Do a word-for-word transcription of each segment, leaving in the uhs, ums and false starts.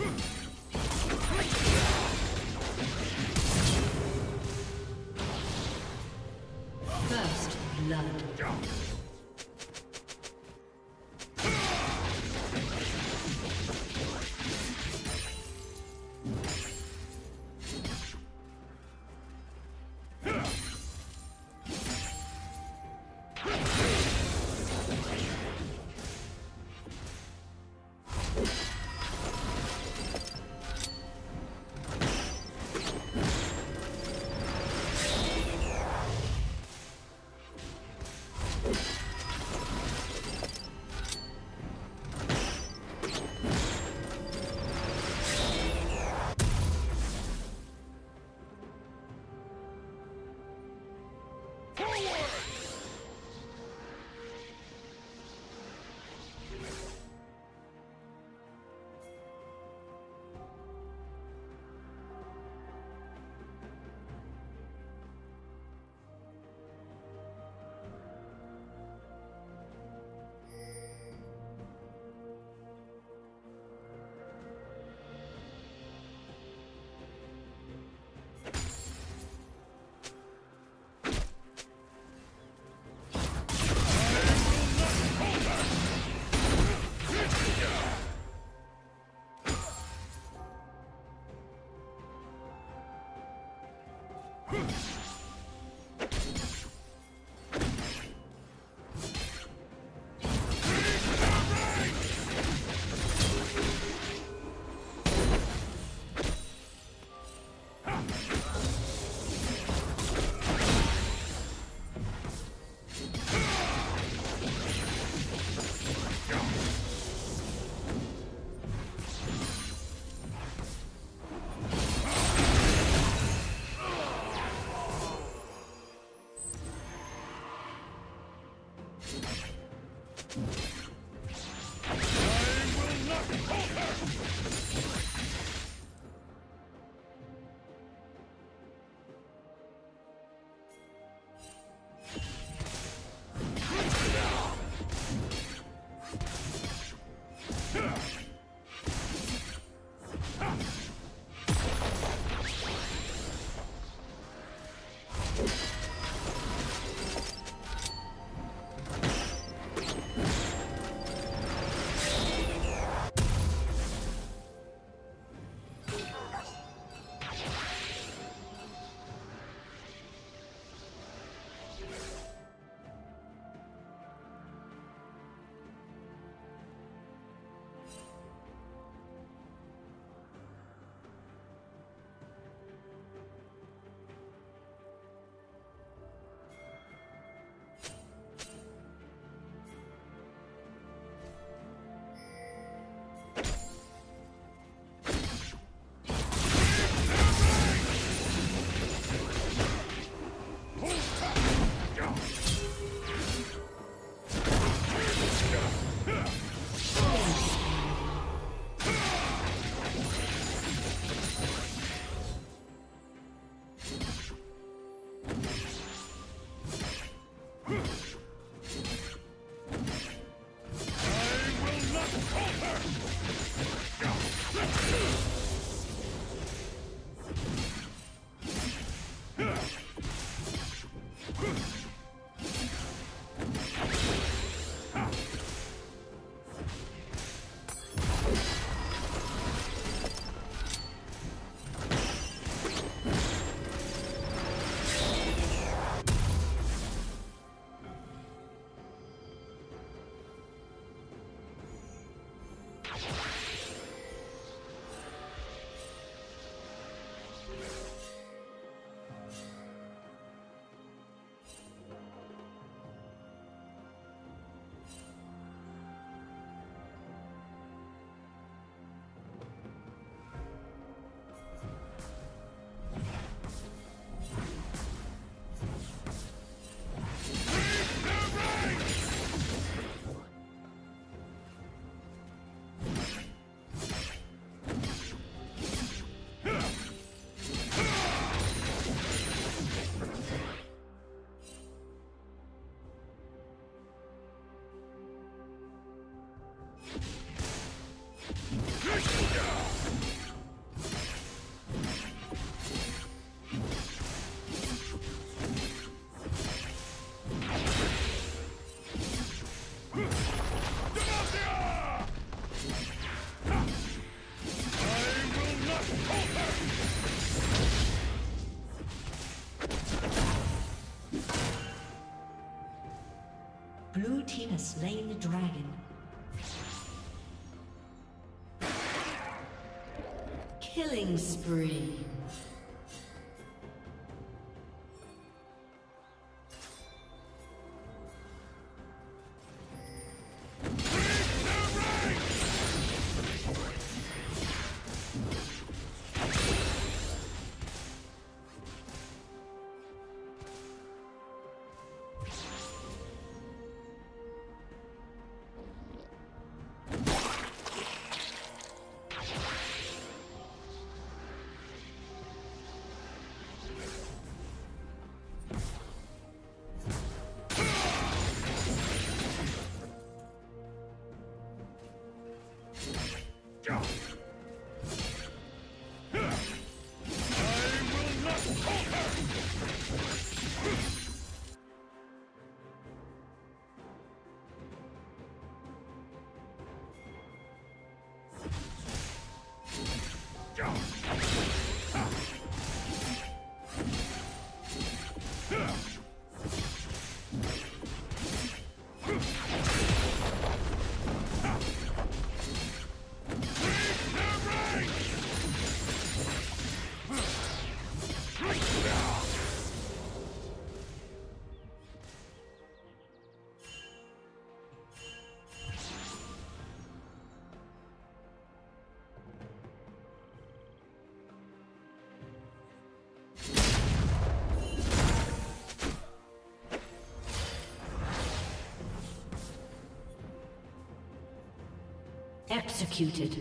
First blood. Blue team has slain the dragon. Killing spree. Executed.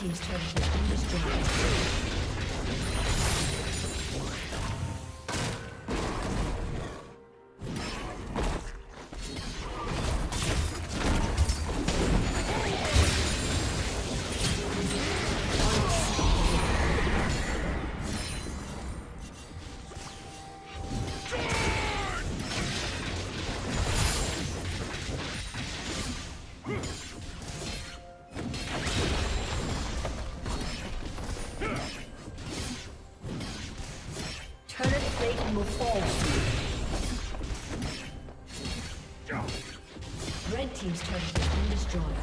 Team's turret has been destroyed. will fall soon. Red team's turret has been destroyed.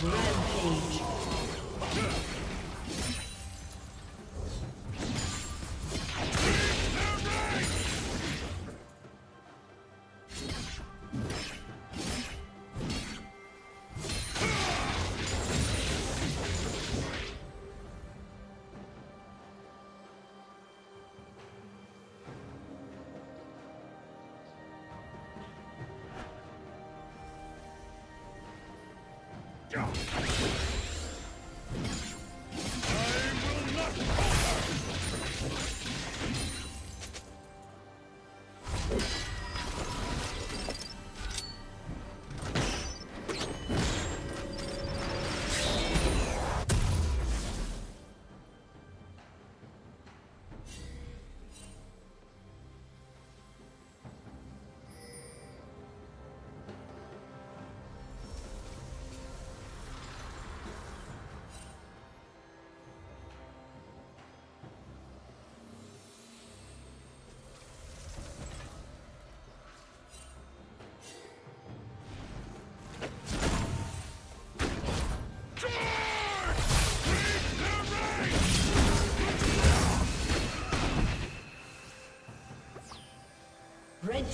I will not Red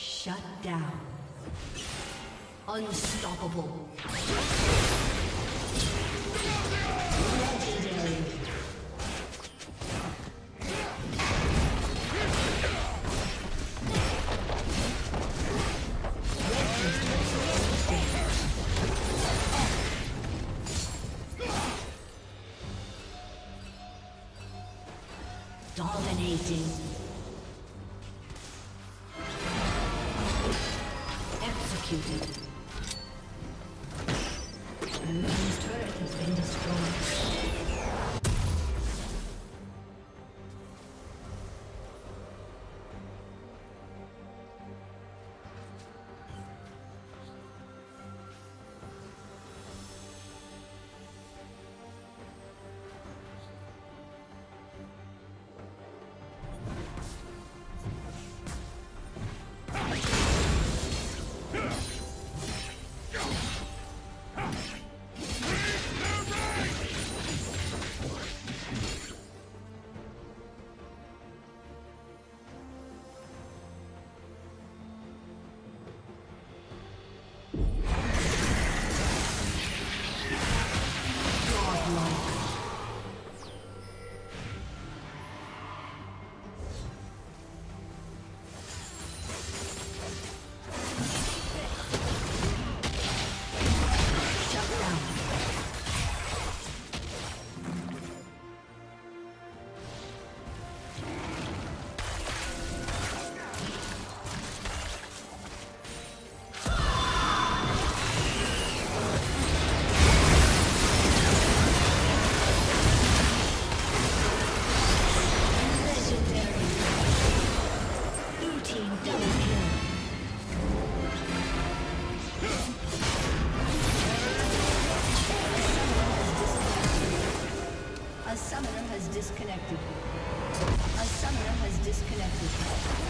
Shut down. Unstoppable. Legendary. Dominating. executed. Blue team's turret has been destroyed. A summoner has disconnected. A summoner has disconnected.